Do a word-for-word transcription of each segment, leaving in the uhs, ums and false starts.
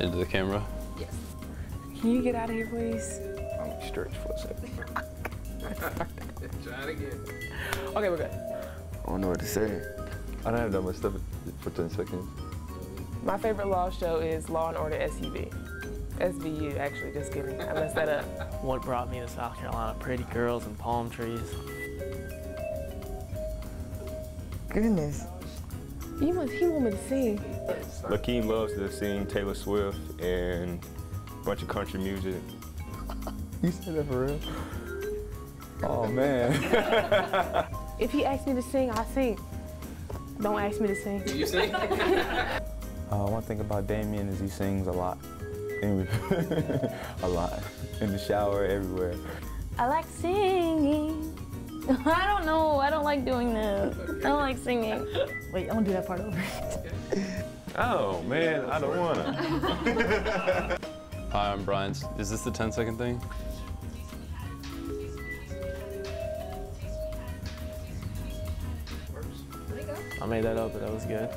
Into the camera? Yes. Can you get out of here, please? I'm gonna stretch for a second. Try it again. Okay, we're good. I don't know what to say. I don't have that much stuff for ten seconds. My favorite law show is Law and Order S U V. S V U, actually, just kidding. I messed that up. What brought me to South Carolina? Pretty girls and palm trees. Goodness. You must, he want me to sing. Lakeem loves to sing Taylor Swift and a bunch of country music. You said that for real? Oh, man. If he asks me to sing, I sing. Don't ask me to sing. Do you sing? uh, one thing about Damien is he sings a lot. A lot. In the shower, everywhere. I like singing. I don't know. I don't like doing this. I don't like singing. Wait, I want to do that part over. Oh, man, I don't want to. Hi, I'm Brian. Is this the ten second thing? I made that up, but that was good.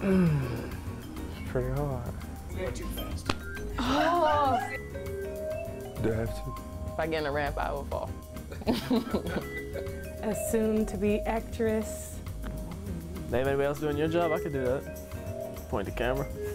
Mm, pretty hard. You're too fast. Oh! Do I have to? If I get in a ramp, I will fall. A soon-to-be actress. Anybody else doing your job? I could do that. Point the camera.